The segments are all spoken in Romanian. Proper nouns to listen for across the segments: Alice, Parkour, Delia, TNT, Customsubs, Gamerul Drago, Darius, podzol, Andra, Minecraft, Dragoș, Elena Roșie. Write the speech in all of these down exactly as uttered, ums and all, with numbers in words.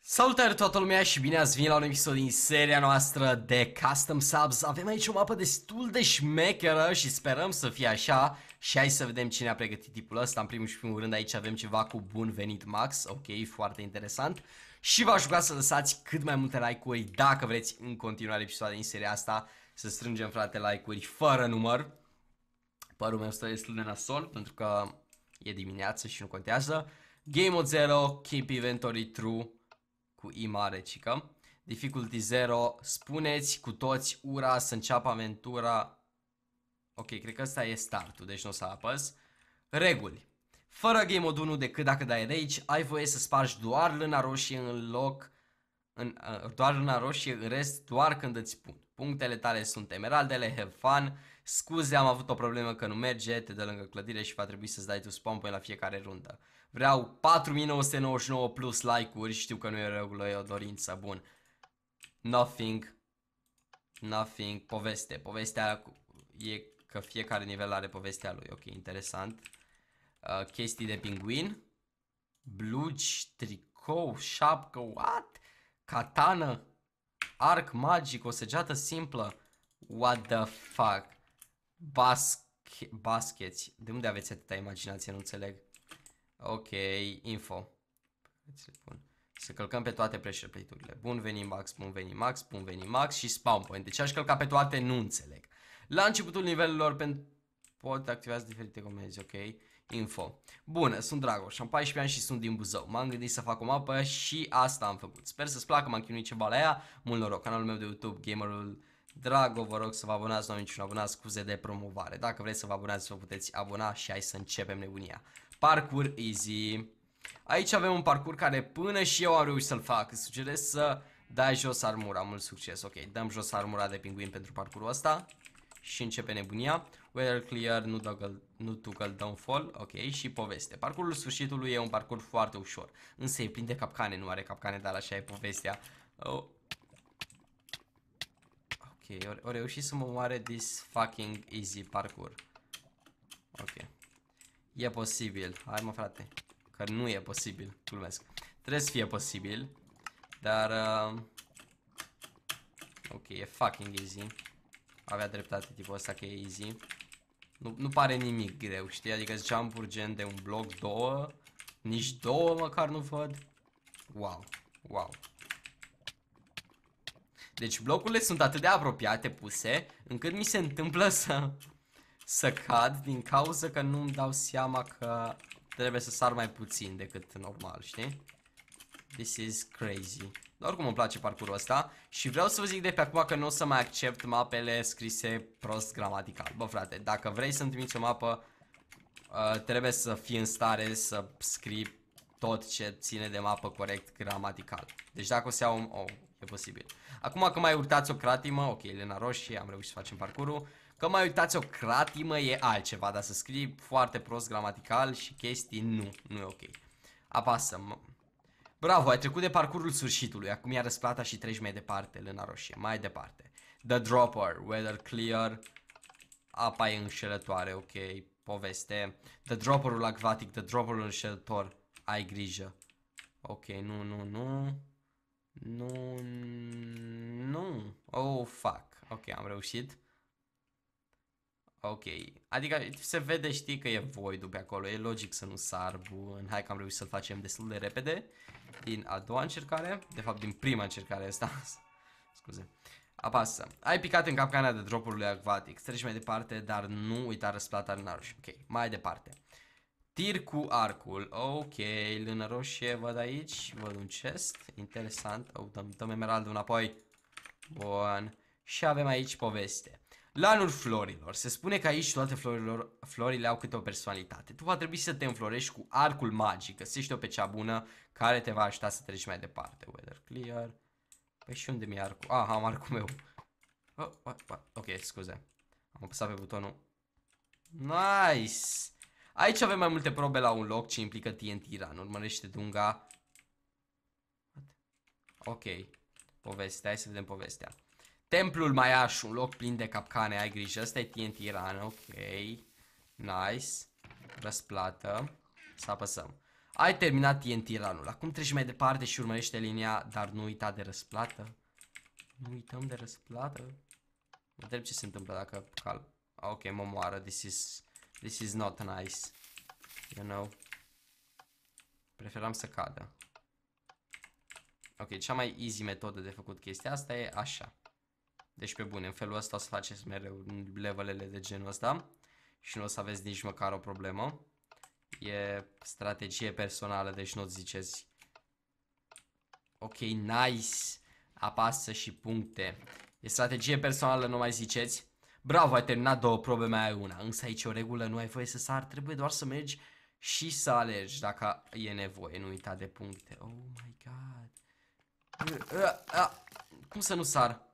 Salutare toată lumea și bine ați venit la un episod din seria noastră de Custom Subs. Avem aici o mapă destul de șmecheră și sperăm să fie așa. Și hai să vedem cine a pregătit tipul ăsta. În primul și primul rând aici avem ceva cu bun venit Max. Ok, foarte interesant. Și v-aș ruga să lăsați cât mai multe like-uri dacă vreți în continuare episoade din seria asta. Să strângem, frate, like-uri fără număr. Părul meu stă destul de nasol pentru că e dimineață și nu contează. Game zero, keep inventory true cu I mare, cică. Difficulty zero, spuneți cu toți ura să înceapă aventura. Ok, cred că ăsta e startul, deci nu o să apăs. Reguli. Fără game mode unu decât dacă dai rage, ai voie să spargi doar lâna roșie în loc, în, doar lâna roșie, în rest doar când îți pun. Punctele tale sunt emeraldele, have fun. Scuze, am avut o problemă că nu merge, te dă lângă clădire și va trebui să-ți dai tu spawn point la fiecare rundă. Vreau patru mii nouă sute nouăzeci și nouă plus like-uri, știu că nu e regulă, e o dorință, bun. Nothing, nothing, poveste, povestea e că fiecare nivel are povestea lui, ok, interesant. Uh, chestii de pinguin, blugi, tricou, șapcă, what? Katana, arc magic, o săgeată simplă, what the fuck? Basche bascheți. De unde aveți atâta imaginație? Nu înțeleg. Ok, info. Să călcăm pe toate pressure plate-urile. Bun venit Max, bun venit Max, bun venit Max și spawn point. Deci aș călca pe toate, nu înțeleg. La începutul nivelurilor pot activați diferite comenzi, ok. Info. Bună, sunt Dragoș, am paisprezece ani și sunt din Buzău. M-am gândit să fac o mapă și asta am făcut. Sper să-ți placă, m-am chinuit ceva la ea. Mult noroc, canalul meu de YouTube, Gamerul Drago, vă rog să vă abonați, nu am niciun abonat, scuze de promovare. Dacă vreți să vă abonați, vă puteți abona și hai să începem nebunia. Parcurs easy. Aici avem un parcurs care până și eu am reușit să-l fac. Îți sugerez să dai jos armura, mult succes. Ok, dăm jos armura de pinguin pentru parcursul ăsta și începe nebunia. Weather clear, nu toggle downfall, ok, și poveste. Parcursul sfârșitului e un parcurs foarte ușor, însă e plin de capcane, nu are capcane, dar așa e povestea. Oh. Ok, o reușit să mă omoare this fucking easy parkour. Ok. E posibil, hai mă frate, că nu e posibil, glumesc. Trebuie să fie posibil, dar uh... ok, e fucking easy. Avea dreptate tipul ăsta că e easy. Nu, nu pare nimic greu, știi? Adică ziceam urgent de un bloc, două. Nici două măcar nu văd. Wow, wow. Deci blocurile sunt atât de apropiate puse, încât mi se întâmplă să, să cad din cauza că nu-mi dau seama că trebuie să sar mai puțin decât normal, știi? This is crazy. Dar oricum îmi place parcursul ăsta și vreau să vă zic de pe acum că nu o să mai accept mapele scrise prost gramatical. Bă frate, dacă vrei să-mi trimiți o mapă, uh, trebuie să fii în stare să scrii tot ce ține de mapă corect gramatical. Deci dacă o să iau... Oh, e posibil. Acum că mai uitați o cratimă, ok, Elena Roșie, am reușit să facem parcurul. Că mai uitați o cratimă e altceva, dar să scrii foarte prost gramatical și chestii, nu, nu e ok. Apasăm. Bravo, ai trecut de parcursul sfârșitului, acum ia răsplata și treci mai departe, Elena Roșie, mai departe. The Dropper, weather clear, apa e înșelătoare, ok, poveste. The Dropperul acvatic, the Dropperul înșelător, ai grijă. Ok, nu, nu, nu. Nu, nu, oh fuck, ok, am reușit. Ok, adică se vede, știi că e voidul pe acolo, e logic să nu sar, bun, hai că am reușit să-l facem destul de repede. Din a doua încercare, de fapt din prima încercare asta, scuze, apasă. Ai picat în capcana de dropurile acvatic, treci mai departe, dar nu uita răsplata în naruș, ok, mai departe. Tir cu arcul, ok, lână roșie, văd aici, văd un chest, interesant, oh, dăm, dăm emeraldul înapoi, bun, și avem aici poveste. Lanul florilor, se spune că aici toate florilor, florile au câte o personalitate, tu va trebui să te înflorești cu arcul magic, găsește-o pe cea bună care te va ajuta să treci mai departe, weather clear, păi și unde mi-e arcul, ah, am arcul meu, oh, what, what? Ok, scuze, am apăsat pe butonul, nice. Aici avem mai multe probe la un loc ce implică T N T run. Urmărește dunga. Ok. Povestea. Hai să vedem povestea. Templul Maiaș, un loc plin de capcane, ai grijă, ăsta e T N T Run, ok. Nice. Răsplată. Să apăsăm. Ai terminat T N T Run-ul. Acum treci mai departe și urmărește linia, dar nu uita de răsplată. Nu uităm de răsplată. Mă întreb ce se întâmplă dacă cal. Ok, mă moară, this is, this is not nice. You know. Preferam să cadă. Ok, cea mai easy metodă de făcut chestia asta e așa. Deci pe bune, în felul ăsta o să faceți mereu levelele de genul ăsta și nu o să aveți nici măcar o problemă. E strategie personală, deci nu-ți ziceți. Ok, nice. Apasă și puncte. E strategie personală, nu mai ziceți. Bravo, ai terminat două probe, mai ai una. Însă aici o regulă, nu ai voie să sari, trebuie doar să mergi și să alergi dacă e nevoie. Nu uita de puncte. Oh my god. Uh, uh, uh. Cum să nu sar?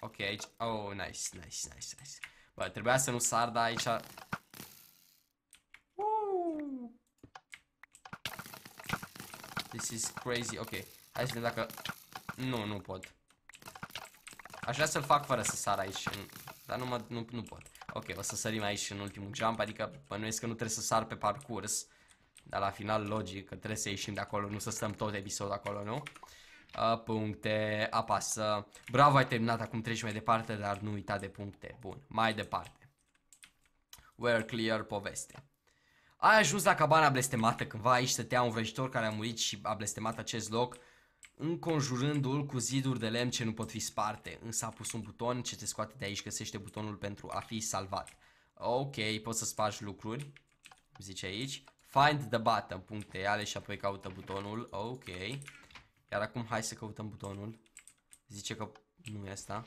Ok, aici. Oh, nice, nice, nice, nice. Bă, trebuia să nu sar, dar aici... Uh. This is crazy. Ok, hai să vedem dacă... Nu, nu pot. Aș vrea să-l fac fără să sar aici, dar nu, mă, nu, nu pot. Ok, o să sărim aici în ultimul jump, adică bănuiesc că nu trebuie să sar pe parcurs. Dar la final, logic, că trebuie să ieșim de acolo, nu să stăm tot episodul acolo, nu? Uh, puncte, apasă. Bravo, ai terminat, acum treci mai departe, dar nu uita de puncte. Bun, mai departe. We're clear, poveste. Ai ajuns la cabana blestemată, cândva aici stătea un vrăjitor care a murit și a blestemat acest loc, înconjurându-l cu ziduri de lemn ce nu pot fi sparte. Însă a pus un buton ce te scoate de aici, găsește butonul pentru a fi salvat. Ok, poți să spargi lucruri, zice aici. Find the button, puncte, ale și apoi caută butonul, ok. Iar acum hai să căutăm butonul. Zice că nu e asta.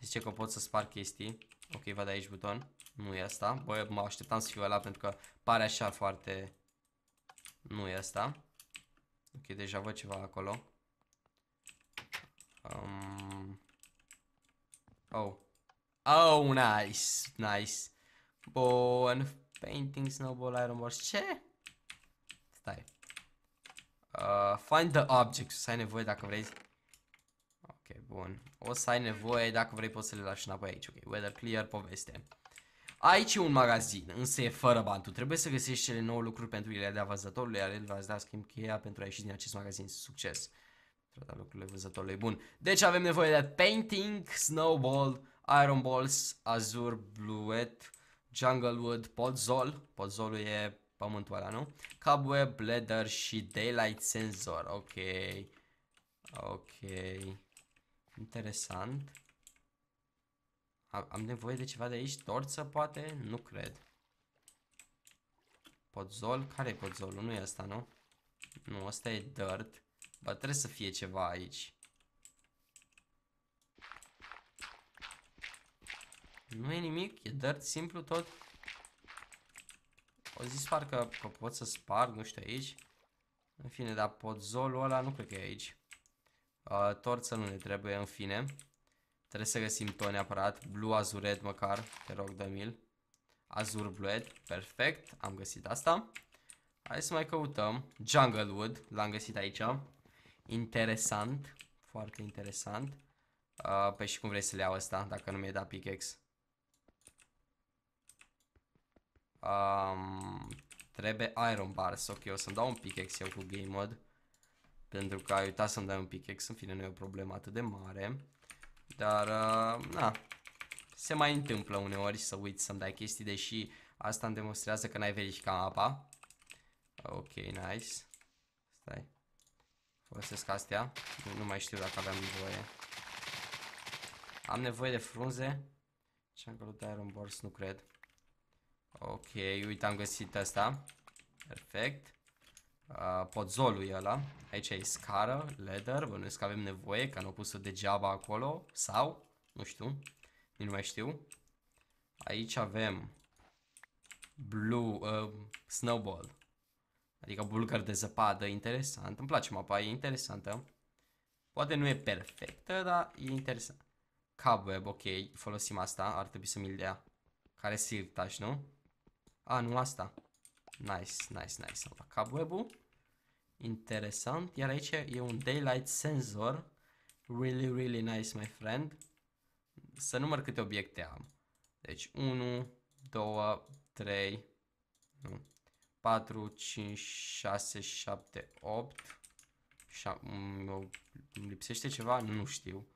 Zice că pot să spar chestii. Ok, văd aici buton. Nu e asta. Băi, mă așteptam să fiu ăla pentru că pare așa foarte... Nu e asta. Ok, deja văd ceva acolo. Um... Oh. Oh, nice. Nice. Bun. Painting, snowball, iron bars. Ce? Stai. Uh, find the objects. O să ai nevoie dacă vrei. Ok, bun. O să ai nevoie dacă vrei, poți să le lași înapoi aici. Ok, weather clear, poveste. Aici e un magazin, însă e fără bani. Tu trebuie să găsești cele nouă lucruri pentru ele de văzătorului, iar el va da schimb cheia pentru a ieși din acest magazin. Succes! Trata lucrurile văzătorului. Bun. Deci avem nevoie de painting, snowball, iron balls, azur, bluet, junglewood, podzol. Podzolul e pământul ăla, nu? Cobweb, bladder și daylight sensor. Ok. Ok. Interesant. Am, am nevoie de ceva de aici? Torță, poate? Nu cred. Podzol? Care-i podzolul? Nu e asta, nu? Nu, asta e dirt. Bă, trebuie să fie ceva aici. Nu e nimic? E dirt simplu tot? O zis parcă că pot să sparg, nu știu, aici. În fine, dar podzolul ăla nu cred că e aici. uh, Torță nu ne trebuie, în fine. Trebuie să găsim tot neapărat. Blue azuret măcar, te rog, dă-mi-l. Azur bluet, perfect, am găsit asta. Hai să mai căutăm. Junglewood, l-am găsit aici. Interesant, foarte interesant. uh, Păi și cum vrei să le iau ăsta, dacă nu mi-ai dat pickaxe? Um, trebuie iron bars, ok, o să-mi dau un pickaxe eu cu game mod, pentru că ai uitat să-mi dai un pickaxe, în fine, nu e o problemă atât de mare. Dar, uh, na, se mai întâmplă uneori să uiți să-mi dai chestii, deși asta îmi demonstrează că n-ai verificat mapa. Ok, nice. Stai. Folosesc astea, nu, nu mai știu dacă aveam nevoie. Am nevoie de frunze. Ce-am căutat, iron bars, nu cred. Ok, uite, am găsit asta. Perfect. uh, Podzolul e ăla. Aici e scară, ladder, bănuiesc că avem nevoie, că n-au pus-o degeaba acolo. Sau, nu știu, nu mai știu. Aici avem blue, uh, snowball. Adică bulgăr de zăpadă, interesant. Îmi place mapa, e interesantă. Poate nu e perfectă, dar e interesant. Cobweb, ok, folosim asta, ar trebui să mi-l dea. Care sirtaș, nu? A, nu, asta. Nice, nice, nice. Am luat cobweb-ul. Interesant. Iar aici e un daylight sensor. Really, really nice, my friend. Să număr câte obiecte am. Deci unu, doi, trei, nu, patru, cinci, șase, șapte, opt. Îmi lipsește ceva? Nu știu.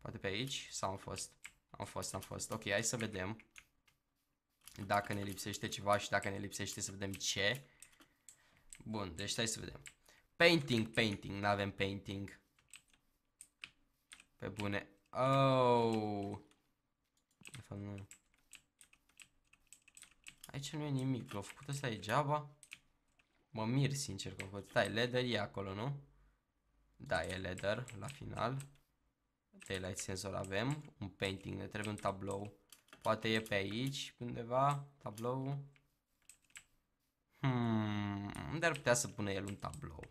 Poate pe aici? Sau am fost? Am fost, am fost. Ok, hai să vedem dacă ne lipsește ceva și dacă ne lipsește să vedem ce. Bun, deci stai să vedem. Painting, painting, n-avem painting. Pe bune. Oh. De fapt, nu. Aici nu e nimic, l-au făcut ăsta degeaba. Mă mir sincer că am făcut. Stai, leather e acolo, nu? Da, e leather la final. Daylight sensor avem. Un painting, ne trebuie un tablou. Poate e pe aici undeva tablou. Hmm, unde ar putea să pună el un tablou?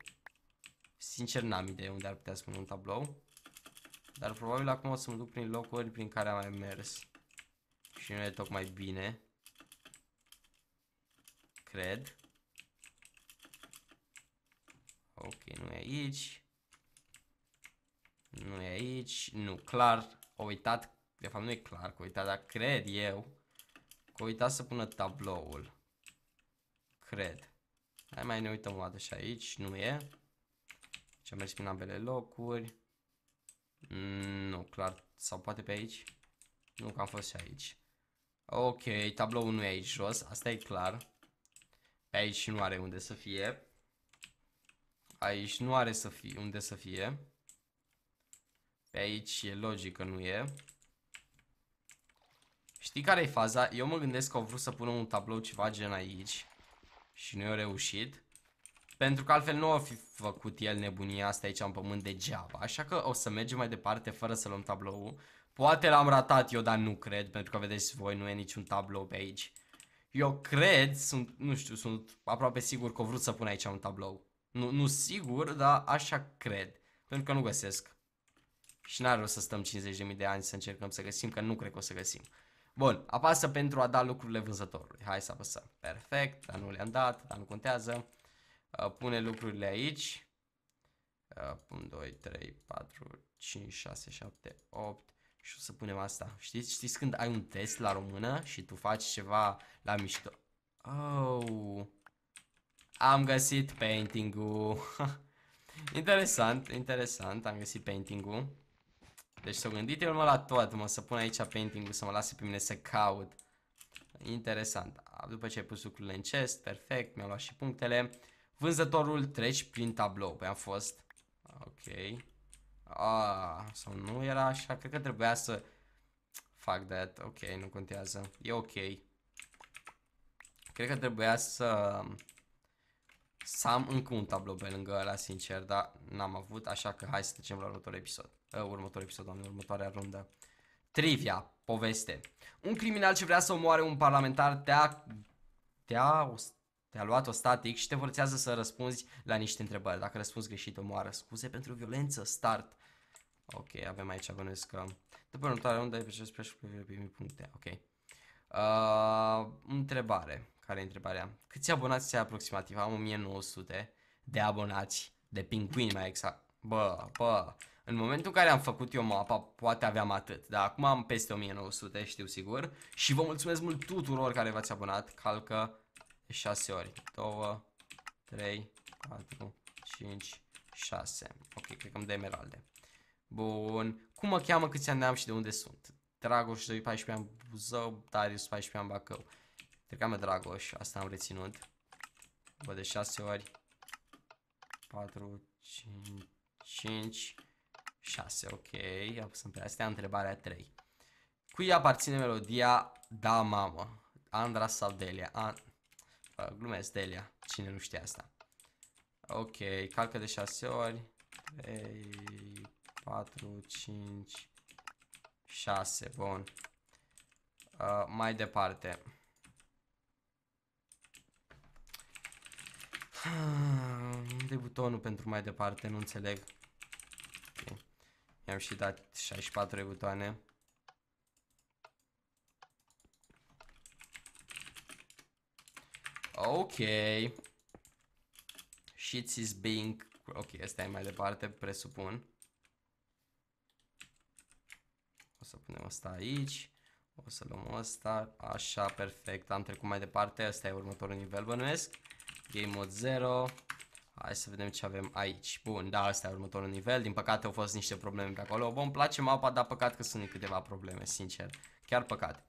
Sincer n-am idee unde ar putea să pună un tablou. Dar probabil acum o să mă duc prin locuri prin care am mai mers și nu e tocmai bine, cred. Ok, nu e aici. Nu e aici. Nu, clar, au uitat. De fapt nu e clar că au uitat, dar cred eu că au uitat să pună tabloul. Cred. Hai mai ne uităm o dată și aici. Nu e. Deci am mers prin ambele locuri. Nu, clar. Sau poate pe aici. Nu, că am fost și aici. Ok, tabloul nu e aici jos. Asta e clar. Pe aici nu are unde să fie. Aici nu are să fie unde să fie. Pe aici e logic că nu e. Știi care e faza? Eu mă gândesc că au vrut să pună un tablou ceva gen aici și nu i-au reușit, pentru că altfel nu au fi făcut el nebunia asta aici în pământ degeaba. Așa că o să mergem mai departe fără să luăm tabloul. Poate l-am ratat eu, dar nu cred, pentru că vedeți voi, nu e niciun tablou pe aici. Eu cred, sunt, nu știu, sunt aproape sigur că au vrut să pun aici un tablou. Nu, nu sigur, dar așa cred, pentru că nu găsesc. Și n-ar rost să stăm cincizeci de mii de ani să încercăm să găsim, că nu cred că o să găsim. Bun, apasă pentru a da lucrurile vânzătorului. Hai să apăsăm. Perfect, dar nu le-am dat, dar nu contează. Pune lucrurile aici. unu, doi, trei, patru, cinci, șase, șapte, opt. Și o să punem asta. Știți, știți când ai un test la română și tu faci ceva la mișto? Oh. Am găsit painting-ul. Interesant, interesant, am găsit painting-ul. Deci s-au gândit eu la tot, mă, să pun aici painting-ul, să mă lase pe mine să caut. Interesant. După ce ai pus lucrurile în chest, perfect, mi-am luat și punctele. Vânzătorul, treci prin tablou. Păi am fost. Ok. Ah, sau nu era așa, cred că trebuia să fac that. Ok, nu contează. E ok. Cred că trebuia să... să am încă un tablou pe lângă ăla, sincer, dar n-am avut, așa că hai să trecem la următorul episod. Uh, următorul episod, doamne, următoarea rundă. Trivia, poveste. Un criminal ce vrea să omoare un parlamentar te-a te-a te-a luat ostatic și te forțează să răspunzi la niște întrebări. Dacă răspunzi greșit, omoară. Scuze pentru violență, start. Ok, avem aici, bănuiesc că... După următoarea rundă, pe ce primi puncte, ok. Uh, întrebare. Care e întrebarea? Câți abonați ai aproximativ? Am o mie nouă sute de abonați, de pinguini mai exact. Bă, bă, în momentul în care am făcut eu mapa, poate aveam atât, dar acum am peste o mie nouă sute, știu sigur. Și vă mulțumesc mult tuturor care v-ați abonat. Calcă șase ori. doi, trei, patru, cinci, șase. Ok, cred că îmi dă emeralde. Bun, cum mă cheamă, câți ani am și de unde sunt? Dragoș, paisprezece ani Buzău, Darius, paisprezece ani Bacău. Cred că am Dragoș, asta am reținut. Bă, de șase ori. patru, cinci, șase, ok. Apăsăm pe astea, întrebarea trei. Cui aparține melodia Da, mamă? Andra sau Delia? An... Bă, glumesc, Delia. Cine nu știe asta? Ok, calcă de șase ori. trei, patru, cinci, șase, bun. Uh, mai departe. De butonul pentru mai departe, nu înțeleg. Okay. I-am și dat șaizeci și patru de butoane. Ok. Shit is being... Ok, ăsta e mai departe, presupun. O să punem ăsta aici. O să luăm ăsta. Așa, perfect. Am trecut mai departe. Ăsta e următorul nivel, bănuiesc. Game mode zero. Hai să vedem ce avem aici. Bun, da, ăsta e următorul nivel. Din păcate au fost niște probleme pe acolo. Bă, îmi place mapa, dar păcat că sunt câteva probleme, sincer. Chiar păcat.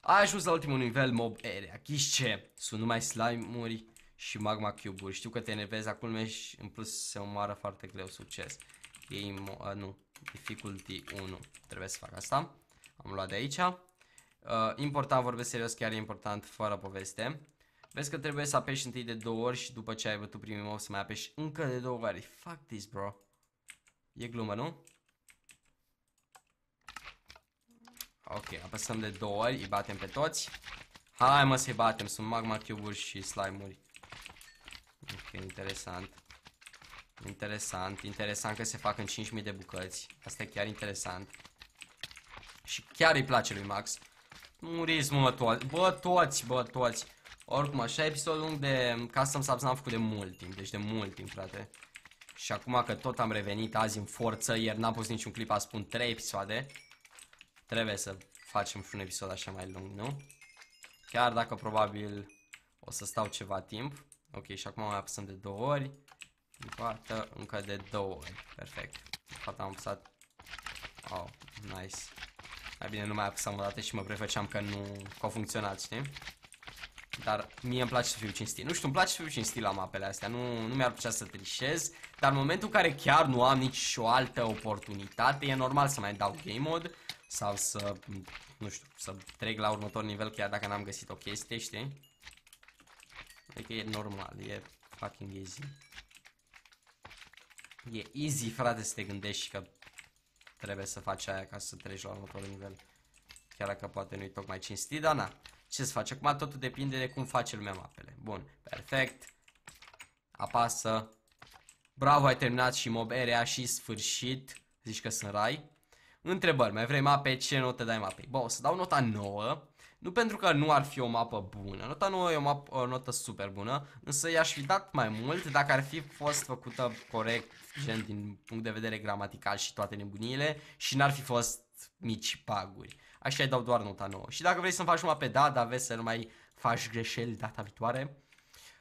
A ajuns la ultimul nivel, mob area. Ghiși ce? Sunt numai slime-uri și magma cube-uri. Știu că te enervezi acolo și în plus se omoară foarte greu. Succes. Game, uh, nu, difficulty unu. Trebuie să fac asta. Am luat de aici. Uh, important, vorbesc serios, chiar e important, fără poveste. Vezi că trebuie să apeși întâi de două ori și după ce ai bătut primul mob să mai apeși încă de două ori. Fuck this, bro. E glumă, nu? Ok, apăsăm de două ori, îi batem pe toți. Hai mă să-i batem, sunt magma cube-uri și slime-uri. Ok, interesant. Interesant, interesant că se fac în cinci mii de bucăți. Asta e chiar interesant. Și chiar îi place lui Max. Muriți mă toți, bă toți, bă toți. Oricum, așa episodul lung de Custom Subs n-am făcut de mult timp, deci de mult timp, frate. Și acum că tot am revenit azi în forță, ieri n-am pus niciun clip, azi spun trei episoade. Trebuie să facem un episod așa mai lung, nu? Chiar dacă probabil o să stau ceva timp. Ok, și acum mai apăsăm de două ori. Din partea încă de două ori. Perfect. Din partea am apăsat. Oh, nice. Mai bine nu mai apăsam o dată și mă prefăceam că nu au funcționat, știi? Dar mie îmi place să fiu cinstit. Nu știu, îmi place să fiu cinstit la mapele astea. Nu, nu mi-ar plăcea să trișez. Dar în momentul în care chiar nu am nici o altă oportunitate, e normal să mai dau game mode. Sau să, nu știu, să trec la următor nivel chiar dacă n-am găsit o chestie, știi? Adică e normal, e fucking easy. E easy, frate, să te gândești că trebuie să faci aia ca să treci la următorul nivel. Chiar dacă poate nu-i tocmai cinstit, dar na. Ce să faci? Acum totul depinde de cum face lumea mapele. Bun, perfect. Apasă. Bravo, ai terminat și mob area și sfârșit. Zici că sunt rai. Întrebări, mai vrei mape? Ce notă dai mapei? Bă, o să dau nota nouă. Nu pentru că nu ar fi o mapă bună. Nota nouă e o, mapă, o notă super bună. Însă i-aș fi dat mai mult dacă ar fi fost făcută corect, gen din punct de vedere gramatical și toate nebuniile. Și n-ar fi fost mici buguri. Așa îi dau doar nota nouă. Și dacă vrei să-mi faci o mapă, da, dar vezi să nu mai faci greșeli data viitoare.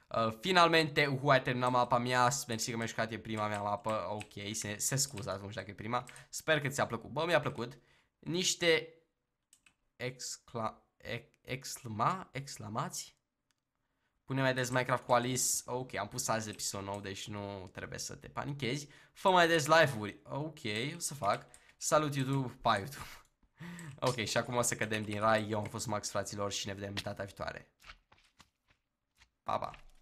Uh, finalmente, uhu, ai terminat mapa mea. Mersi că mi-ai jucat, e prima mea mapă. Ok, se, se scuză atunci dacă e prima. Sper că ți-a plăcut. Bă, mi-a plăcut. Niște excla... exclama... exclamați? Pune mai des Minecraft cu Alice. Ok, am pus azi episod nou, deci nu trebuie să te panichezi. Fă mai des live-uri. Ok, o să fac. Salut YouTube, pa YouTube. Ok, și acum o să cădem din rai. Eu am fost Max, fraților, și ne vedem data viitoare. Pa, pa.